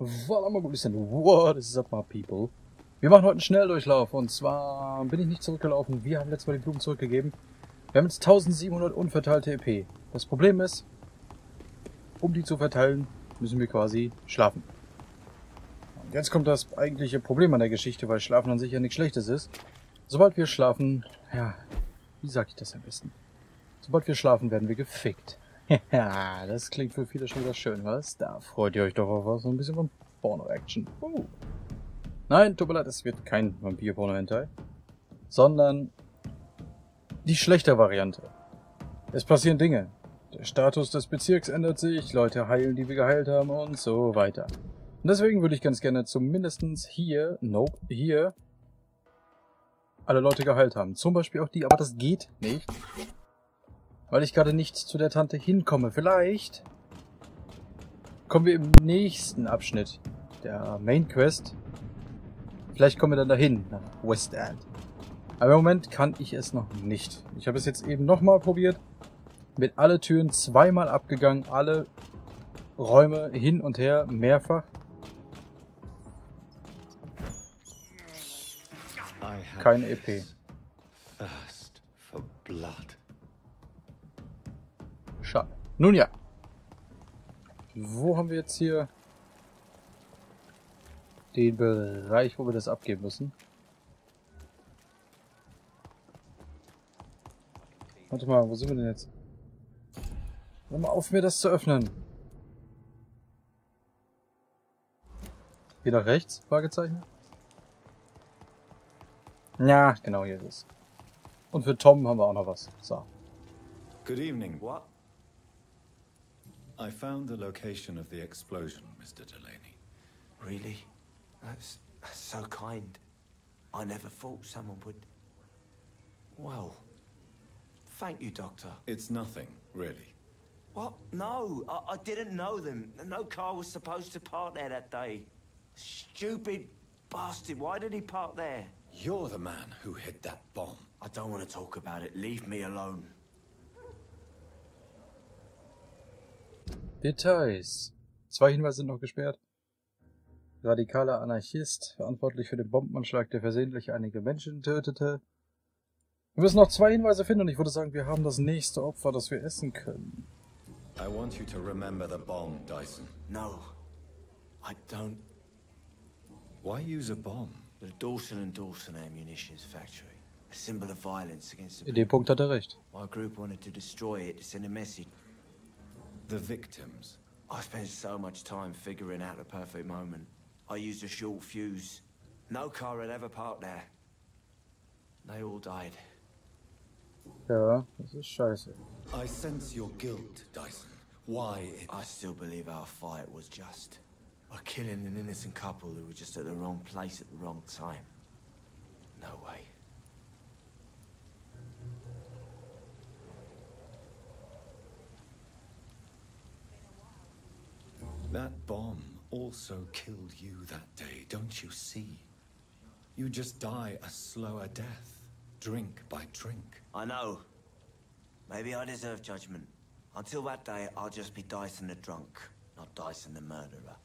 What is up, my people? Wir machen heute einen Schnelldurchlauf und zwar bin ich nicht zurückgelaufen. Wir haben letztes Mal die Blumen zurückgegeben. Wir haben jetzt 1700 unverteilte EP. Das Problem ist, um die zu verteilen, müssen wir quasi schlafen. Und jetzt kommt das eigentliche Problem an der Geschichte, weil Schlafen an sich ja nichts Schlechtes ist. Sobald wir schlafen, ja, wie sage ich das am besten? Sobald wir schlafen, werden wir gefickt. Ja, das klingt für viele schon wieder schön, was? Da freut ihr euch doch auf was, so ein bisschen von Porno-Action. Nein, tut mir leid, es wird kein Vampir-Porno-Hentai, sondern die schlechte Variante. Es passieren Dinge. Der Status des Bezirks ändert sich, Leute heilen, die wir geheilt haben und so weiter. Und deswegen würde ich ganz gerne zumindestens hier, hier, alle Leute geheilt haben. Zum Beispiel auch die, aber das geht nicht. Weil ich gerade nicht zu der Tante hinkomme. Vielleicht kommen wir im nächsten Abschnitt der Main Quest. Vielleicht kommen wir dann dahin, nach West End. Aber im Moment kann ich es noch nicht. Ich habe es jetzt eben nochmal probiert. Bin alle Türen zweimal abgegangen. Alle Räume hin und her, mehrfach. Keine EP. Schade. Nun ja. Wo haben wir jetzt hier den Bereich, wo wir das abgeben müssen? Warte mal, wo sind wir denn jetzt? Hör mal auf, mir das zu öffnen. Hier nach rechts? Fragezeichen? Ja, genau, hier ist es. Und für Tom haben wir auch noch was. So. Good evening. What? I found the location of the explosion, Mr. Delaney. Really? That's so kind. I never thought someone would... Well, thank you, Doctor. It's nothing, really. What? No, I didn't know them. No car was supposed to park there that day. Stupid bastard, why did he park there? You're the man who hid that bomb. I don't want to talk about it. Leave me alone. Details. 2 Hinweise sind noch gesperrt. Radikaler Anarchist, verantwortlich für den Bombenanschlag, der versehentlich einige Menschen tötete. Wir müssen noch 2 Hinweise finden und ich würde sagen, wir haben das nächste Opfer, das wir essen können. I want you to remember the bomb, Dyson. No, I don't. Why use a bomb? The Dawson & Dawson ammunition factory. A symbol of violence against the... In dem Punkt hat recht. My group wanted to destroy it, to send a message. The victims. I spent so much time figuring out the perfect moment. I used a short fuse. No car had ever parked there. They all died. Yeah, this is scheiße. I sense your guilt, Dyson. Why? I still believe our fight was just. We're killing an innocent couple who were just at the wrong place at the wrong time. No way. That bomb also killed you that day, don't you see? You just die a slower death, drink by drink. I know. Maybe I deserve judgment. Until that day, I'll just be Dyson the drunk, not Dyson the murderer.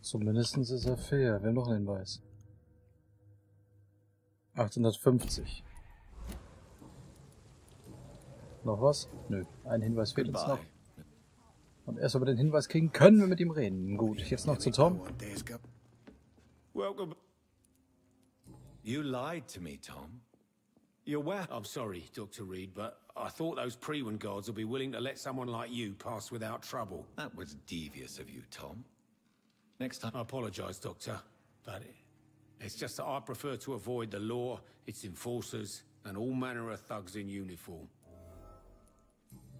Zumindest ist fair. Wir haben noch einen Hinweis. 850. Noch was? Nö. Ein Hinweis fehlt uns noch. Und erst über den Hinweis kriegen, können wir mit ihm reden. Gut, jetzt noch zu Tom. You lied to me, Tom. You're aware. I'm sorry, Dr. Reed, but I thought those Pre-Win guards would be willing to let someone like you pass without trouble. That was devious of you, Tom. Next time. I apologize, Doctor, but it's just that I prefer to avoid the law, its enforcers, and all manner of thugs in uniform.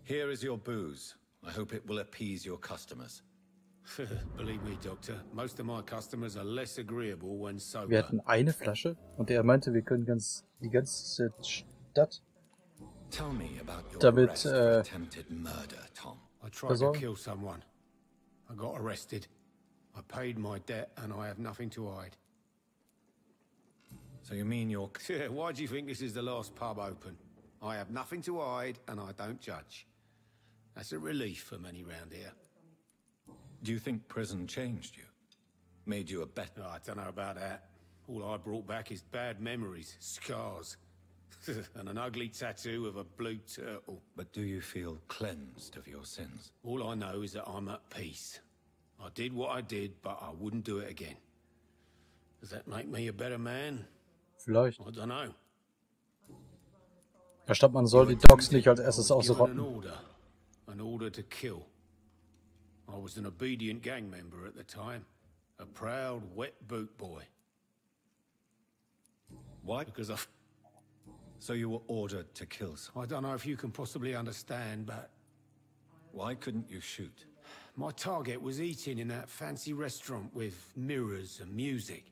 Here is your booze. I hope it will appease your customers. Believe me, Doctor, most of my customers are less agreeable when sober. Wir hatten eine Flasche und er meinte, wir können die ganze Stadt damit attempted murder, Tom. I tried to kill someone. I got arrested. I paid my debt and I have nothing to hide. So you mean your... Why do you think this is the last pub open? I have nothing to hide and I don't judge. That's a relief for many round here. Do you think prison changed you? Made you a better... Oh, I don't know about that. All I brought back is bad memories, scars, and an ugly tattoo of a blue turtle. But do you feel cleansed of your sins? All I know is that I'm at peace. I did what I did, but I wouldn't do it again. Does that make me a better man? Vielleicht. I don't know. Herr Stadt, man soll die Dogs nicht als erstes ausrotten. An order to kill. I was an obedient gang member at the time. A proud, wet boot boy. Why? Because I... So you were ordered to kill someone? I don't know if you can possibly understand, but... Why couldn't you shoot? My target was eating in that fancy restaurant with mirrors and music.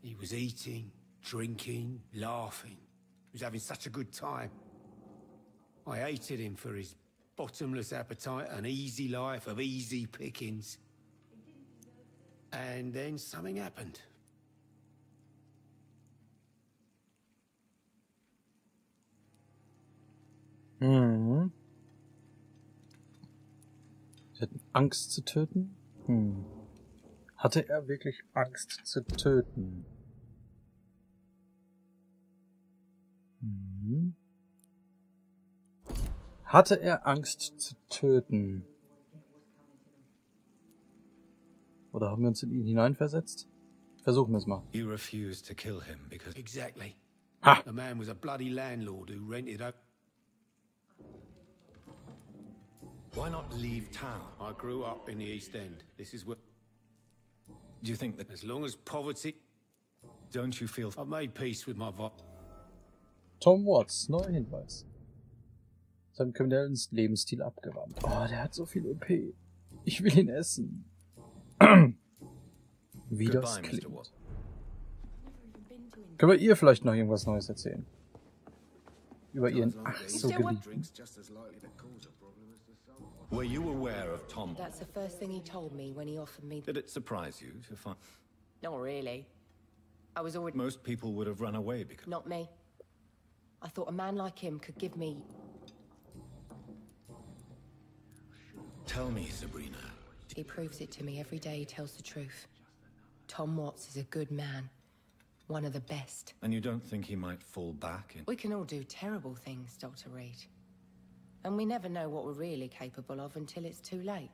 He was eating, drinking, laughing. He was having such a good time. I hated him for his bottomless appetite and easy life of easy pickings. And then something happened. Mhm. Sie hatten Angst zu töten? Hm. Hatte er wirklich Angst zu töten? Hm. Hatte er Angst zu töten? Oder haben wir uns in ihn hineinversetzt? Versuchen wir es mal. You refused to kill him because... Exactly. Ha! The man was a bloody landlord who rented up. Why not leave town? I grew up in the East End. This is what... Do you think that as long as poverty... Don't you feel... I've made peace with my... Tom Watts, neuer Hinweis. Seinem kriminellen Lebensstil abgewandt. Oh, der hat so viel OP. Ich will ihn essen. Wie das klingt. Können wir ihr vielleicht noch irgendwas Neues erzählen? Über ihren ach so geliebten... Were you aware of Tom? That's the first thing he told me when he offered me. Did it surprise you to find? Not really. I was already. Most people would have run away because. Not me. I thought a man like him could give me. Tell me, Sabrina. He proves it to me every day. He tells the truth. Tom Watts is a good man, one of the best. And you don't think he might fall back in? We can all do terrible things, Dr. Reed. And we never know what we're really capable of until it's too late.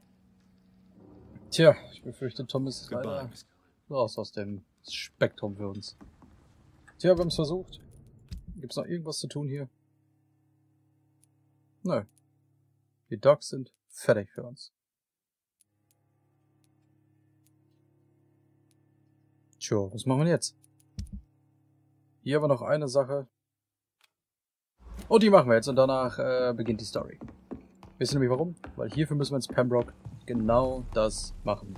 Tja, ich befürchte, Tom ist leider raus aus dem Spektrum für uns. Tja, wir haben es versucht. Gibt's noch irgendwas zu tun hier? Nö. Die Dogs sind fertig für uns. Tja, was machen wir jetzt? Hier aber noch eine Sache. Und die machen wir jetzt und danach beginnt die Story. Wisst ihr nämlich warum? Weil hierfür müssen wir ins Pembroke genau das machen.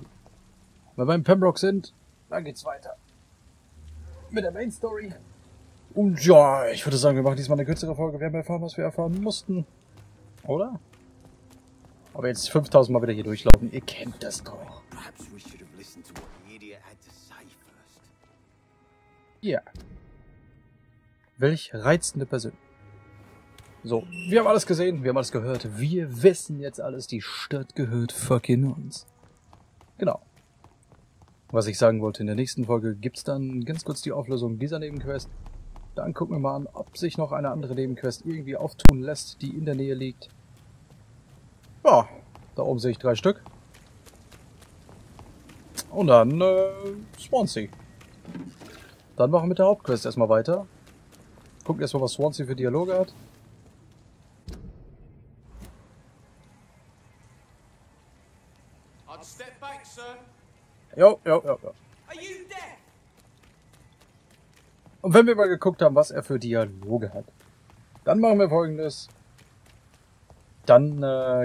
Wenn wir im Pembroke sind, dann geht's weiter. Mit der Main Story. Und ja, ich würde sagen, wir machen diesmal eine kürzere Folge. Wir haben erfahren, was wir erfahren mussten. Oder? Aber jetzt 5000 Mal wieder hier durchlaufen. Ihr kennt das doch. Ja. Welch reizende Person. So, wir haben alles gesehen, wir haben alles gehört, wir wissen jetzt alles, die Stadt gehört fucking uns. Genau. Was ich sagen wollte, in der nächsten Folge gibt's dann ganz kurz die Auflösung dieser Nebenquest. Dann gucken wir mal an, ob sich noch eine andere Nebenquest irgendwie auftun lässt, die in der Nähe liegt. Ja, da oben sehe ich 3 Stück. Und dann, Swansea. Dann machen wir mit der Hauptquest erstmal weiter. Gucken erstmal, was Swansea für Dialoge hat. Jo, jo, jo, jo. Und wenn wir mal geguckt haben, was er für Dialoge hat, dann machen wir Folgendes. Dann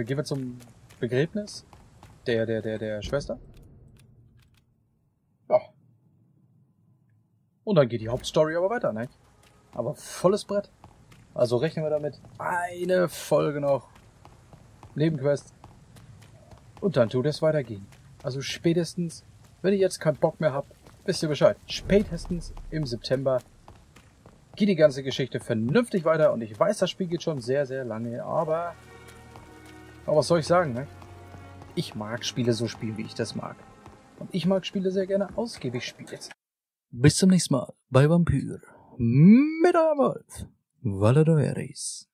gehen wir zum Begräbnis der Schwester. Ja. Und dann geht die Hauptstory aber weiter, ne? Aber volles Brett. Also rechnen wir damit eine Folge noch. Nebenquest. Und dann tut es weitergehen. Also spätestens, wenn ihr jetzt keinen Bock mehr habt, wisst ihr Bescheid. Spätestens im September geht die ganze Geschichte vernünftig weiter. Und ich weiß, das Spiel geht schon sehr, sehr lange. Aber was soll ich sagen, ne? Ich mag Spiele so spielen, wie ich das mag. Und ich mag Spiele sehr gerne ausgiebig spielen. Bis zum nächsten Mal bei Vampyr. Mit eurem Wolf. Valadaveris.